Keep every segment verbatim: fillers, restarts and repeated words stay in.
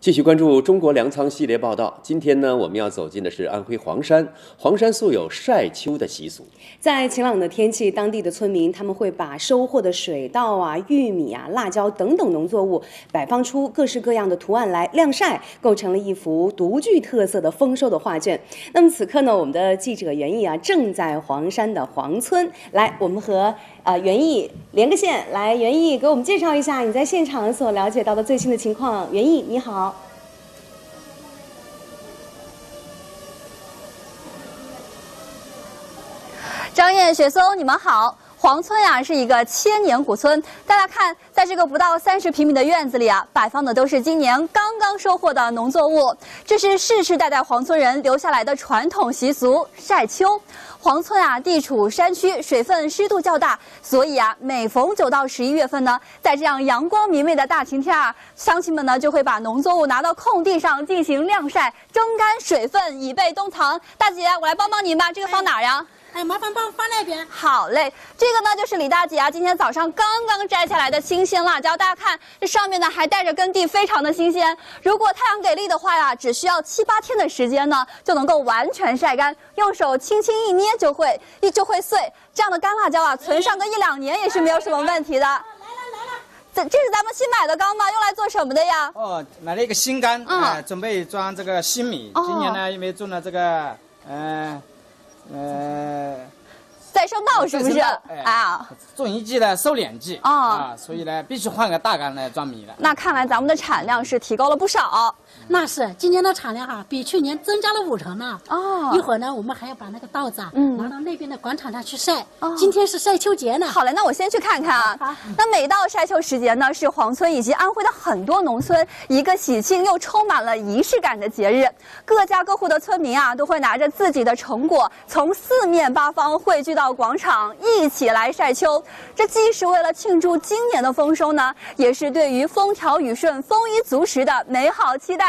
继续关注中国粮仓系列报道。今天呢，我们要走进的是安徽黄山。黄山素有晒秋的习俗，在晴朗的天气，当地的村民他们会把收获的水稻啊、玉米啊、辣椒等等农作物摆放出各式各样的图案来晾晒，构成了一幅独具特色的丰收的画卷。那么此刻呢，我们的记者袁毅啊正在黄山的黄村，来，我们和啊、呃、袁毅连个线。来，袁毅给我们介绍一下你在现场所了解到的最新的情况。袁毅，你好。张燕、雪松，你们好。黄村呀、啊、是一个千年古村，大家看，在这个不到三十平米的院子里啊，摆放的都是今年刚刚收获的农作物。这是世世代代黄村人留下来的传统习俗——晒秋。黄村啊，地处山区，水分湿度较大，所以啊，每逢九到十一月份呢，在这样阳光明媚的大晴天啊，乡亲们呢就会把农作物拿到空地上进行晾晒，蒸干水分，以备冬藏。大姐，我来帮帮您吧，这个放哪呀？哎，麻烦帮我放那边。好嘞，这个呢就是李大姐啊，今天早上刚刚摘下来的新鲜辣椒，大家看这上面呢还带着根蒂，非常的新鲜。如果太阳给力的话呀，只需要七八天的时间呢，就能够完全晒干，用手轻轻一捏就会一就会碎。这样的干辣椒啊，存上个一两年也是没有什么问题的。来来来了，这这是咱们新买的缸吗？用来做什么的呀？哦，买了一个新缸，啊、嗯呃，准备装这个新米。哦、今年呢，因为种了这个，嗯、呃。呃，再生稻是不是啊？种一季呢，收两季啊，所以呢，必须换个大缸来装米了。那看来咱们的产量是提高了不少。那是，今年的产量啊，比去年增加了五成呢。哦，一会儿呢，我们还要把那个稻子拿到那边的广场上去晒。今天是晒秋节呢。好嘞，那我先去看看啊。那每到晒秋时节呢，是黄村以及安徽的很多农村一个喜庆又充满了仪式感的节日。各家各户的村民啊，都会拿着自己的成果，从四面八方汇聚到广场，一起来晒秋。这既是为了庆祝今年的丰收呢，也是对于风调雨顺、丰衣足食的美好期待。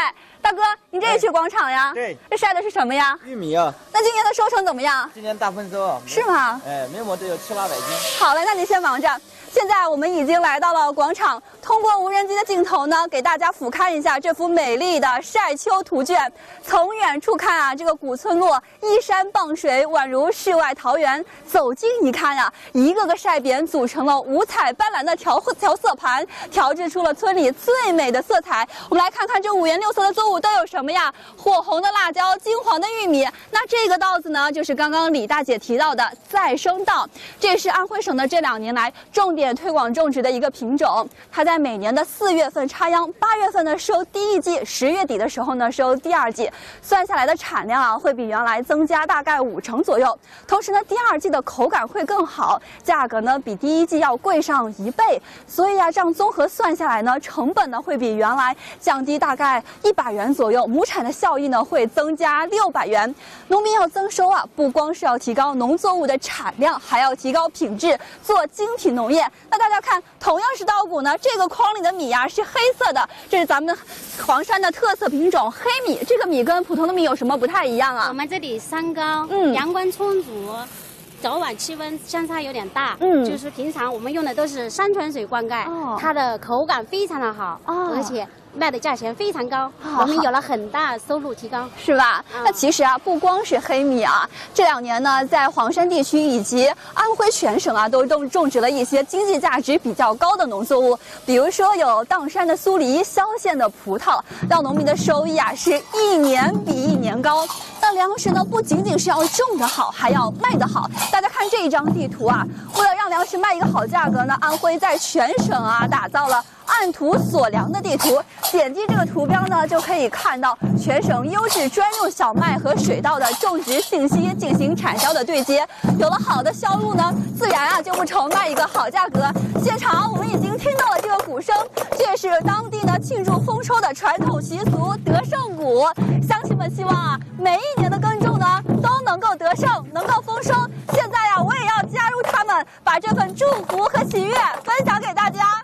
大哥，你这也去广场呀？对，这晒的是什么呀？玉米啊。那今年的收成怎么样？今年大丰收啊。是吗？哎，每亩都有七八百斤。好嘞，那您先忙着。现在我们已经来到了广场，通过无人机的镜头呢，给大家俯瞰一下这幅美丽的晒秋图卷。从远处看啊，这个古村落依山傍水，宛如世外桃源；走近一看啊，一个个晒匾组成了五彩斑斓的调调色盘，调制出了村里最美的色彩。我们来看看这五颜六色的作物都有什么呀？火红的辣椒，金黄的玉米。那这个稻子呢，就是刚刚李大姐提到的再生稻，这是安徽省的这两年来重点推广种植的一个品种。它在每年的四月份插秧，八月份呢收第一季，十月底的时候呢收第二季，算下来的产量啊会比原来增加大概五成左右。同时呢，第二季的口感会更好，价格呢比第一季要贵上一倍。所以啊，这样综合算下来呢，成本呢会比原来降低大概一百元左右，亩产的效益呢会增加六百元。农民要增收啊，不光是要提高农作物的产量，还要提高品质，做精品农业。那大家看，同样是稻谷呢，这个筐里的米呀、啊、是黑色的，这是咱们黄山的特色品种黑米。这个米跟普通的米有什么不太一样啊？我们这里山高，嗯，阳光充足。早晚气温相差有点大，嗯，就是平常我们用的都是山泉水灌溉，哦、它的口感非常的好，哦、而且卖的价钱非常高，哦、我们有了很大收入提高，是吧？嗯、那其实啊，不光是黑米啊，这两年呢，在黄山地区以及安徽全省啊，都种种植了一些经济价值比较高的农作物，比如说有砀山的苏梨、萧县的葡萄，让农民的收益啊是一年比一年高。那粮食呢，不仅仅是要种得好，还要卖得好。大家看这一张地图啊，为了让粮食卖一个好价格呢，安徽在全省啊打造了按图索粮的地图。点击这个图标呢，就可以看到全省优质专用小麦和水稻的种植信息进行产销的对接。有了好的销路呢，自然啊就不愁卖一个好价格。现场我们已经听到了这个鼓声，这是当地呢庆祝丰收的传统习俗——得胜鼓。乡亲们希望啊，每一年的耕种呢都能够得胜，能够丰收。现在呀、啊，我也要加入他们，把这份祝福和喜悦分享给大家。